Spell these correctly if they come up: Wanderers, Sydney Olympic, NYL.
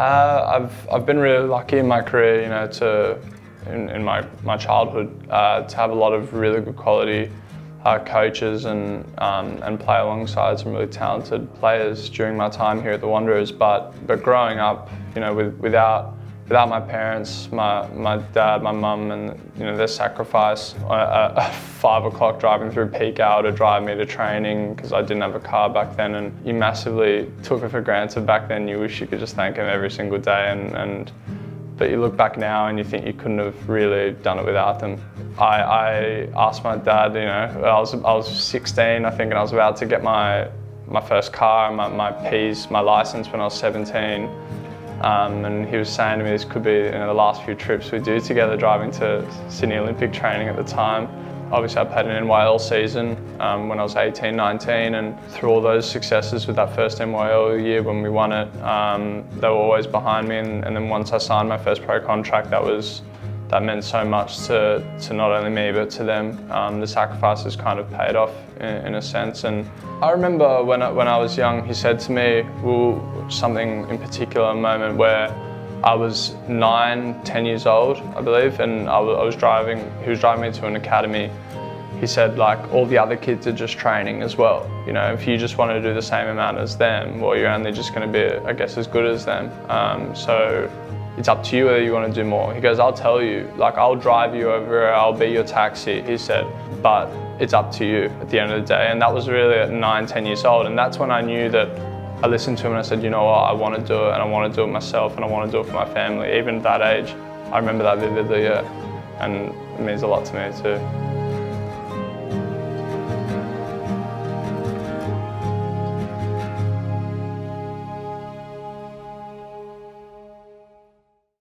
I've been really lucky in my career, in my childhood, to have a lot of really good quality coaches and play alongside some really talented players during my time here at the Wanderers. But growing up, without my parents, my dad, my mum, and their sacrifice, a 5 o'clock driving through peak hour to drive me to training because I didn't have a car back then, and you massively took it for granted back then. You wish you could just thank him every single day, but you look back now and you think you couldn't have really done it without them. I asked my dad, I was 16, I think, and I was about to get my first car, my P's, my license when I was 17. And he was saying to me, this could be the last few trips we do together, driving to Sydney Olympic training at the time. Obviously I played an NYL season when I was 18, 19, and through all those successes with that first NYL year when we won it, they were always behind me, and then once I signed my first pro contract, that meant so much to not only me but to them. The sacrifices kind of paid off in a sense, and I remember when I was young, he said to me, something in particular, a moment where I was 9, 10 years old, I believe, and he was driving me to an academy. He said, like, all the other kids are just training as well. If you just want to do the same amount as them, well, you're only just going to be, I guess, as good as them. So it's up to you whether you want to do more. He goes, I'll tell you, like, I'll drive you everywhere, I'll be your taxi, he said, but it's up to you at the end of the day. And that was really at 9, 10 years old, and that's when I knew that. I listened to him and I said, you know what, I want to do it, and I want to do it myself, and I want to do it for my family. Even at that age, I remember that vividly, yeah, and it means a lot to me too.